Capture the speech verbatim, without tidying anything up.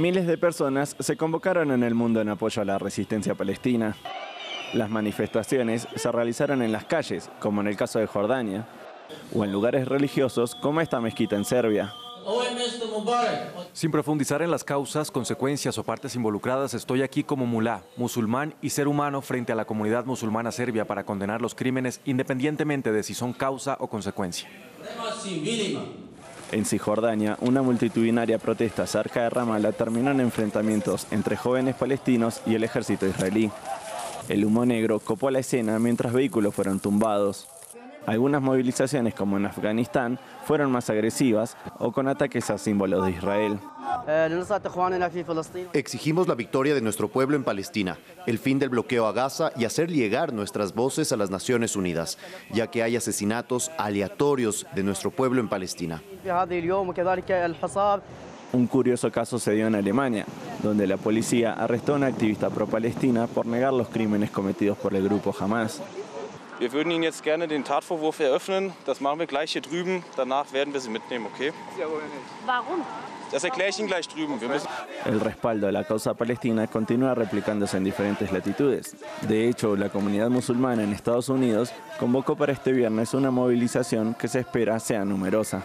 Miles de personas se convocaron en el mundo en apoyo a la resistencia palestina. Las manifestaciones se realizaron en las calles, como en el caso de Jordania, o en lugares religiosos como esta mezquita en Serbia. Sin profundizar en las causas, consecuencias o partes involucradas, estoy aquí como mulá, musulmán y ser humano frente a la comunidad musulmana serbia para condenar los crímenes independientemente de si son causa o consecuencia. En Cisjordania, una multitudinaria protesta cerca de Ramallah terminó en enfrentamientos entre jóvenes palestinos y el ejército israelí. El humo negro copó la escena mientras vehículos fueron tumbados. Algunas movilizaciones, como en Afganistán, fueron más agresivas o con ataques a símbolos de Israel. Exigimos la victoria de nuestro pueblo en Palestina, el fin del bloqueo a Gaza y hacer llegar nuestras voces a las Naciones Unidas, ya que hay asesinatos aleatorios de nuestro pueblo en Palestina. Un curioso caso se dio en Alemania, donde la policía arrestó a una activista pro-palestina por negar los crímenes cometidos por el grupo Hamas. Wir würden Ihnen jetzt gerne den Tatvorwurf eröffnen. Das machen wir gleich hier drüben. Danach werden wir Sie mitnehmen, okay? Warum? Das erkläre ich Ihnen gleich drüben. Wir müssen... El respaldo a la causa palestina continúa replicándose en diferentes latitudes. De hecho, la comunidad musulmana en Estados Unidos convocó para este viernes una movilización que se espera sea numerosa.